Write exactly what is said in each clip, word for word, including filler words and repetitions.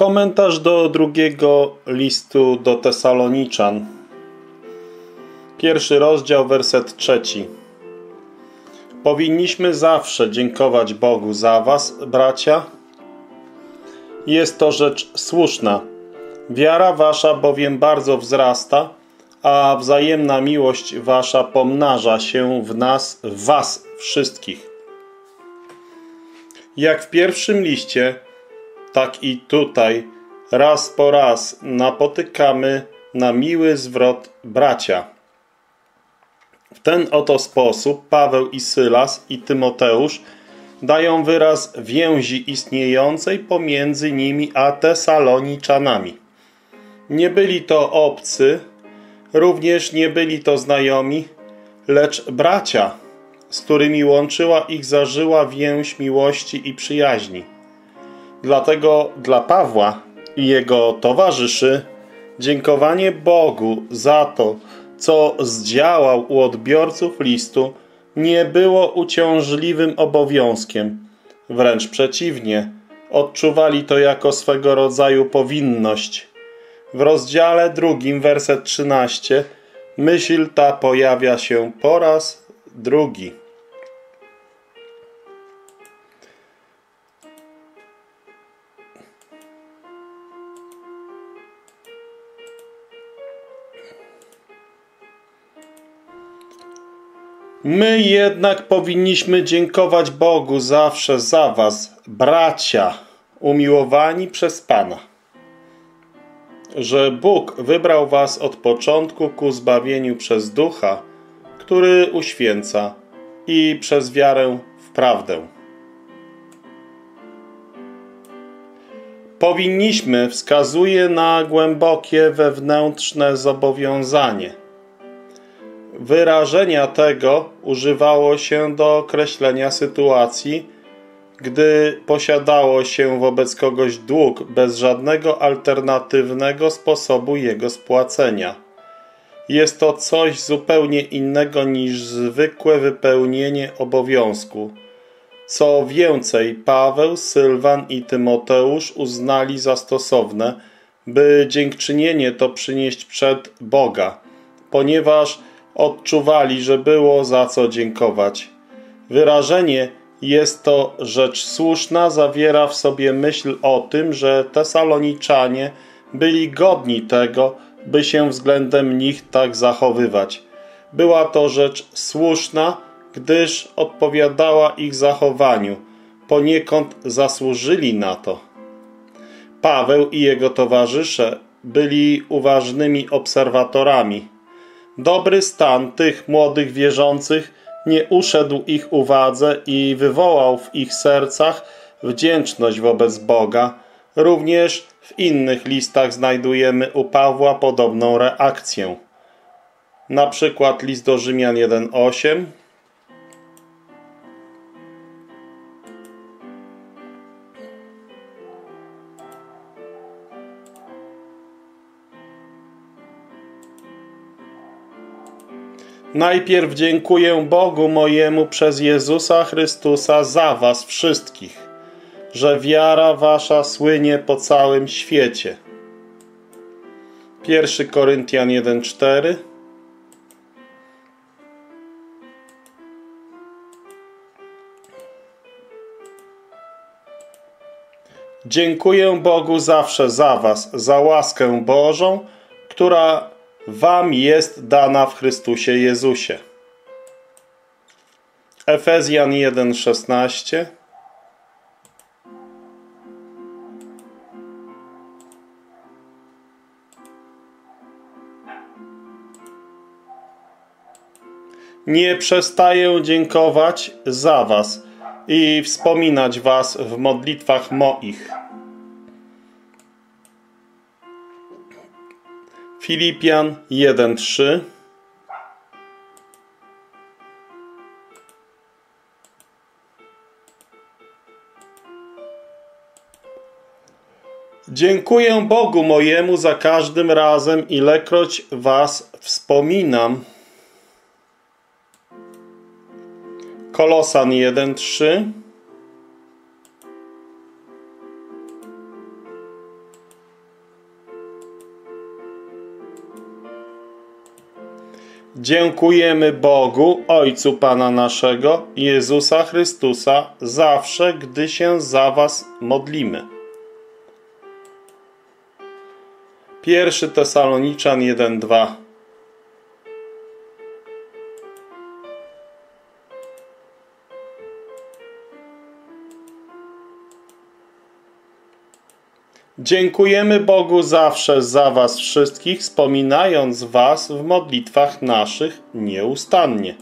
Komentarz do drugiego listu do Tesaloniczan. Pierwszy rozdział, werset trzeci. Powinniśmy zawsze dziękować Bogu za was, bracia. Jest to rzecz słuszna. Wiara wasza bowiem bardzo wzrasta, a wzajemna miłość wasza pomnaża się w nas, w was wszystkich. Jak w pierwszym liście, tak i tutaj raz po raz napotykamy na miły zwrot bracia. W ten oto sposób Paweł i Sylas i Tymoteusz dają wyraz więzi istniejącej pomiędzy nimi a Tesaloniczanami. Nie byli to obcy, również nie byli to znajomi, lecz bracia, z którymi łączyła ich zażyła więź miłości i przyjaźni. Dlatego dla Pawła i jego towarzyszy dziękowanie Bogu za to, co zdziałał u odbiorców listu, nie było uciążliwym obowiązkiem. Wręcz przeciwnie, odczuwali to jako swego rodzaju powinność. W rozdziale drugim, werset trzynasty, myśl ta pojawia się po raz drugi. My jednak powinniśmy dziękować Bogu zawsze za was, bracia, umiłowani przez Pana, że Bóg wybrał was od początku ku zbawieniu przez Ducha, który uświęca, i przez wiarę w prawdę. Powinniśmy wskazuje na głębokie wewnętrzne zobowiązanie. Wyrażenia tego używało się do określenia sytuacji, gdy posiadało się wobec kogoś dług bez żadnego alternatywnego sposobu jego spłacenia. Jest to coś zupełnie innego niż zwykłe wypełnienie obowiązku. Co więcej, Paweł, Sylwan i Tymoteusz uznali za stosowne, by dziękczynienie to przynieść przed Boga, ponieważ odczuwali, że było za co dziękować. Wyrażenie jest to rzecz słuszna, zawiera w sobie myśl o tym, że Tesaloniczanie byli godni tego, by się względem nich tak zachowywać. Była to rzecz słuszna, gdyż odpowiadała ich zachowaniu. Poniekąd zasłużyli na to. Paweł i jego towarzysze byli uważnymi obserwatorami. Dobry stan tych młodych wierzących nie uszedł ich uwadze i wywołał w ich sercach wdzięczność wobec Boga. Również w innych listach znajdujemy u Pawła podobną reakcję. Na przykład list do Rzymian jeden, osiem. Najpierw dziękuję Bogu mojemu przez Jezusa Chrystusa za was wszystkich, że wiara wasza słynie po całym świecie. Pierwszy Koryntian jeden, cztery. Dziękuję Bogu zawsze za was, za łaskę Bożą, która wam jest dana w Chrystusie Jezusie. Efezjan jeden, szesnaście. Nie przestaję dziękować za was i wspominać was w modlitwach moich. Filipian jeden, trzy. Dziękuję Bogu mojemu za każdym razem, ilekroć was wspominam. Kolosan jeden, trzy. Dziękujemy Bogu, Ojcu Pana naszego, Jezusa Chrystusa, zawsze, gdy się za was modlimy. Pierwszy Tesaloniczan jeden, dwa. Dziękujemy Bogu zawsze za was wszystkich, wspominając was w modlitwach naszych nieustannie.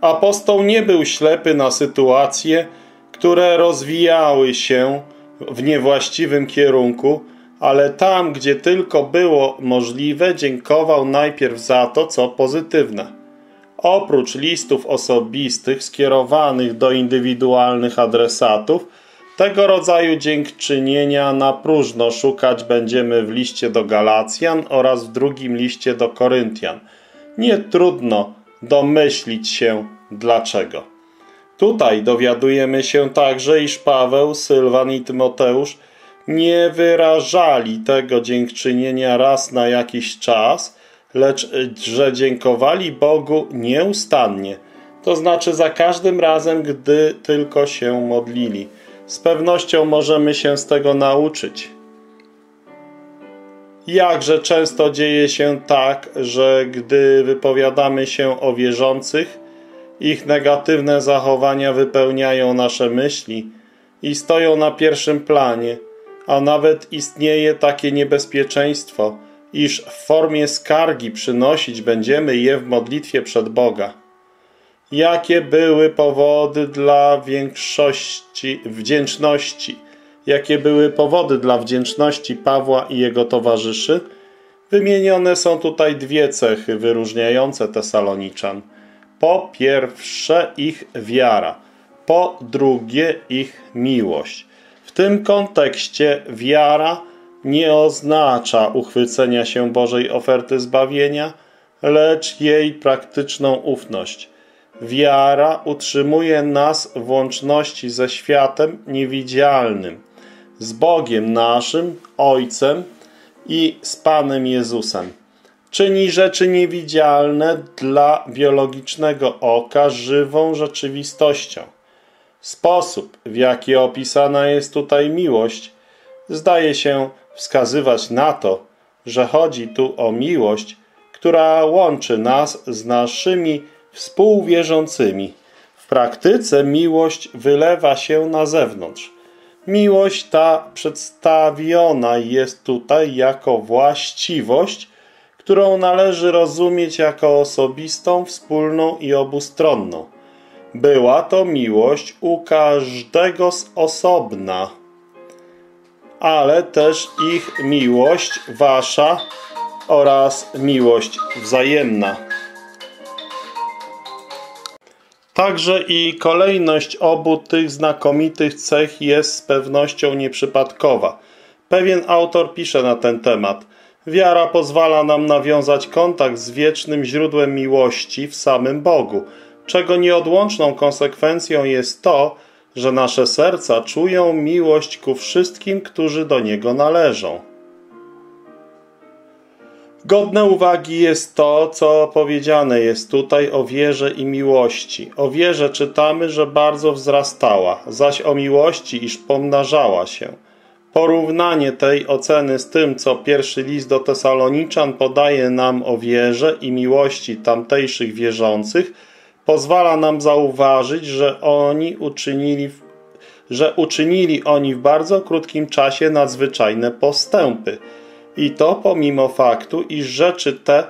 Apostoł nie był ślepy na sytuacje, które rozwijały się w niewłaściwym kierunku, ale tam, gdzie tylko było możliwe, dziękował najpierw za to, co pozytywne. Oprócz listów osobistych skierowanych do indywidualnych adresatów, tego rodzaju dziękczynienia na próżno szukać będziemy w liście do Galacjan oraz w drugim liście do Koryntian. Nie trudno domyślić się dlaczego. Tutaj dowiadujemy się także, iż Paweł, Sylwan i Tymoteusz nie wyrażali tego dziękczynienia raz na jakiś czas, lecz że dziękowali Bogu nieustannie, to znaczy za każdym razem, gdy tylko się modlili. Z pewnością możemy się z tego nauczyć. Jakże często dzieje się tak, że gdy wypowiadamy się o wierzących, ich negatywne zachowania wypełniają nasze myśli i stoją na pierwszym planie, a nawet istnieje takie niebezpieczeństwo, iż w formie skargi przynosić będziemy je w modlitwie przed Boga. Jakie były powody dla większości wdzięczności? Jakie były powody dla wdzięczności Pawła i jego towarzyszy? Wymienione są tutaj dwie cechy wyróżniające Tesaloniczan. Po pierwsze ich wiara, po drugie ich miłość. W tym kontekście wiara nie oznacza uchwycenia się Bożej oferty zbawienia, lecz jej praktyczną ufność. Wiara utrzymuje nas w łączności ze światem niewidzialnym, z Bogiem naszym, Ojcem i z Panem Jezusem. Czyni rzeczy niewidzialne dla biologicznego oka żywą rzeczywistością. Sposób, w jaki opisana jest tutaj miłość, zdaje się wskazywać na to, że chodzi tu o miłość, która łączy nas z naszymi współwierzącymi. W praktyce miłość wylewa się na zewnątrz. Miłość ta przedstawiona jest tutaj jako właściwość, którą należy rozumieć jako osobistą, wspólną i obustronną. Była to miłość u każdego z osobna, ale też ich miłość wasza oraz miłość wzajemna. Także i kolejność obu tych znakomitych cech jest z pewnością nieprzypadkowa. Pewien autor pisze na ten temat: wiara pozwala nam nawiązać kontakt z wiecznym źródłem miłości w samym Bogu, czego nieodłączną konsekwencją jest to, że nasze serca czują miłość ku wszystkim, którzy do Niego należą. Godne uwagi jest to, co powiedziane jest tutaj o wierze i miłości. O wierze czytamy, że bardzo wzrastała, zaś o miłości, iż pomnażała się. Porównanie tej oceny z tym, co pierwszy list do Tesaloniczan podaje nam o wierze i miłości tamtejszych wierzących, pozwala nam zauważyć, że oni uczynili, że uczynili oni w bardzo krótkim czasie nadzwyczajne postępy. I to pomimo faktu, iż rzeczy te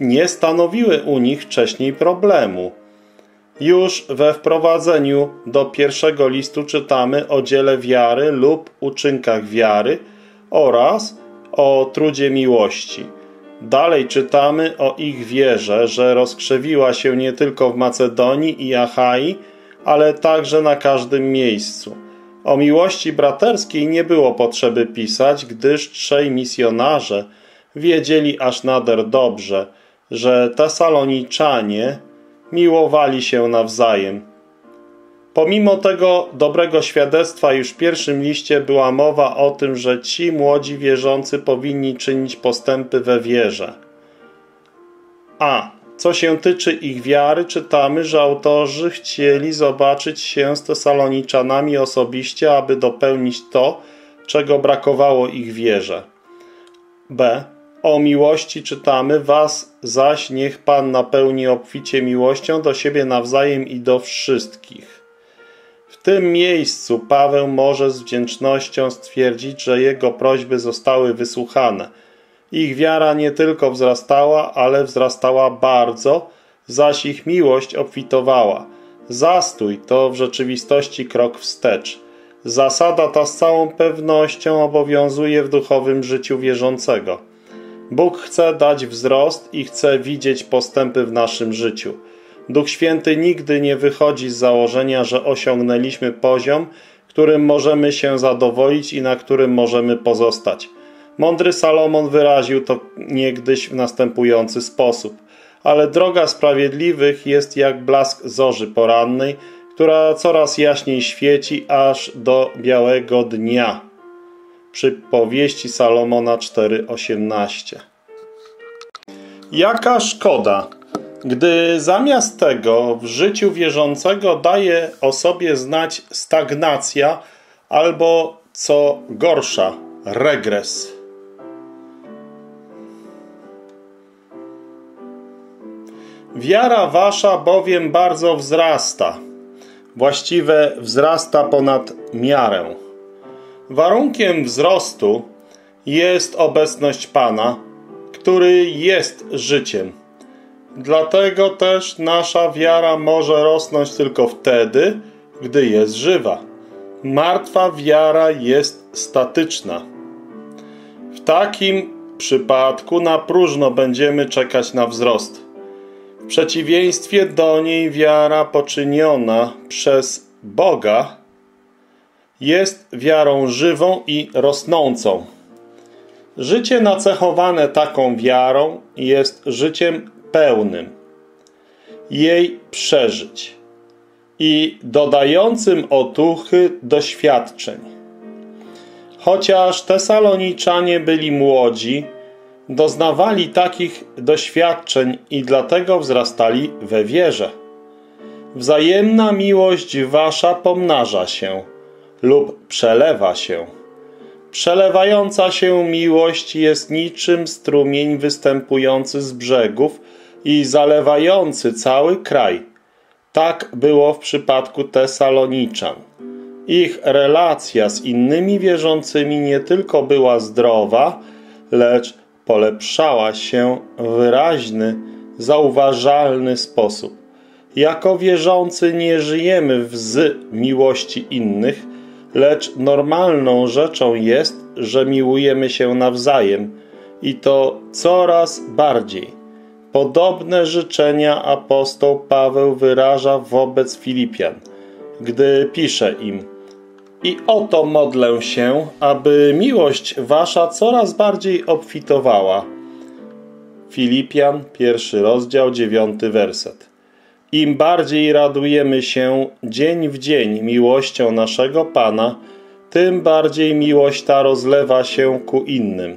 nie stanowiły u nich wcześniej problemu. Już we wprowadzeniu do pierwszego listu czytamy o dziele wiary lub uczynkach wiary oraz o trudzie miłości. Dalej czytamy o ich wierze, że rozkrzewiła się nie tylko w Macedonii i Achai, ale także na każdym miejscu. O miłości braterskiej nie było potrzeby pisać, gdyż trzej misjonarze wiedzieli aż nader dobrze, że Tesaloniczanie miłowali się nawzajem. Pomimo tego dobrego świadectwa już w pierwszym liście była mowa o tym, że ci młodzi wierzący powinni czynić postępy we wierze. A co się tyczy ich wiary, czytamy, że autorzy chcieli zobaczyć się z Tesaloniczanami osobiście, aby dopełnić to, czego brakowało ich wierze. B. O miłości czytamy: was zaś niech Pan napełni obficie miłością do siebie nawzajem i do wszystkich. W tym miejscu Paweł może z wdzięcznością stwierdzić, że jego prośby zostały wysłuchane. Ich wiara nie tylko wzrastała, ale wzrastała bardzo, zaś ich miłość obfitowała. Zastój to w rzeczywistości krok wstecz. Zasada ta z całą pewnością obowiązuje w duchowym życiu wierzącego. Bóg chce dać wzrost i chce widzieć postępy w naszym życiu. Duch Święty nigdy nie wychodzi z założenia, że osiągnęliśmy poziom, którym możemy się zadowolić i na którym możemy pozostać. Mądry Salomon wyraził to niegdyś w następujący sposób: ale droga sprawiedliwych jest jak blask zorzy porannej, która coraz jaśniej świeci aż do białego dnia. Przypowieści Salomona cztery osiemnaście. Jaka szkoda, gdy zamiast tego w życiu wierzącego daje o sobie znać stagnacja albo, co gorsza, regres. Wiara wasza bowiem bardzo wzrasta, właściwie wzrasta ponad miarę. Warunkiem wzrostu jest obecność Pana, który jest życiem. Dlatego też nasza wiara może rosnąć tylko wtedy, gdy jest żywa. Martwa wiara jest statyczna. W takim przypadku na próżno będziemy czekać na wzrost. W przeciwieństwie do niej wiara poczyniona przez Boga jest wiarą żywą i rosnącą. Życie nacechowane taką wiarą jest życiem pełnym jej przeżyć i dodającym otuchy doświadczeń. Chociaż Tesaloniczanie byli młodzi, doznawali takich doświadczeń i dlatego wzrastali we wierze. Wzajemna miłość wasza pomnaża się lub przelewa się. Przelewająca się miłość jest niczym strumień występujący z brzegów i zalewający cały kraj. Tak było w przypadku Tesaloniczan. Ich relacja z innymi wierzącymi nie tylko była zdrowa, lecz polepszała się w wyraźny, zauważalny sposób. Jako wierzący nie żyjemy z miłości innych, lecz normalną rzeczą jest, że miłujemy się nawzajem i to coraz bardziej. Podobne życzenia apostoł Paweł wyraża wobec Filipian, gdy pisze im: i oto modlę się, aby miłość wasza coraz bardziej obfitowała. Filipian, pierwszy rozdział, dziewiąty werset. Im bardziej radujemy się dzień w dzień miłością naszego Pana, tym bardziej miłość ta rozlewa się ku innym.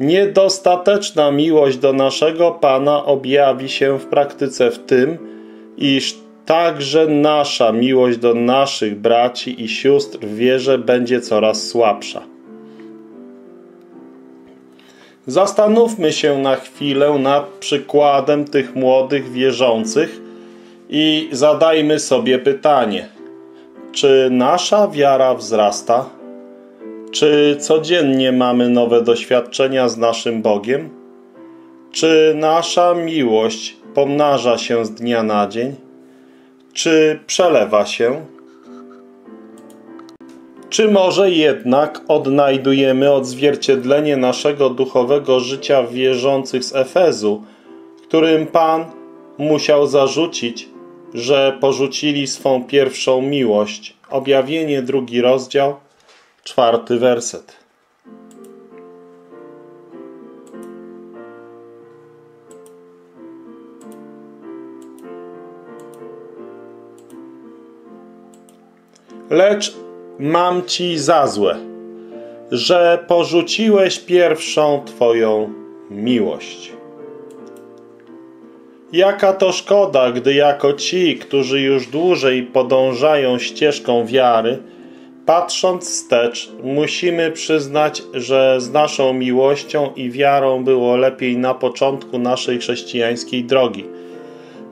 Niedostateczna miłość do naszego Pana objawi się w praktyce w tym, iż także nasza miłość do naszych braci i sióstr w wierze będzie coraz słabsza. Zastanówmy się na chwilę nad przykładem tych młodych wierzących i zadajmy sobie pytanie: czy nasza wiara wzrasta? Czy codziennie mamy nowe doświadczenia z naszym Bogiem? Czy nasza miłość pomnaża się z dnia na dzień? Czy przelewa się? Czy może jednak odnajdujemy odzwierciedlenie naszego duchowego życia w wierzących z Efezu, którym Pan musiał zarzucić, że porzucili swą pierwszą miłość? Objawienie, drugi rozdział, czwarty werset. Lecz mam ci za złe, że porzuciłeś pierwszą twoją miłość. Jaka to szkoda, gdy jako ci, którzy już dłużej podążają ścieżką wiary, patrząc wstecz, musimy przyznać, że z naszą miłością i wiarą było lepiej na początku naszej chrześcijańskiej drogi.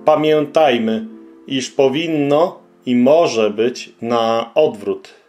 Pamiętajmy, iż powinno i może być na odwrót.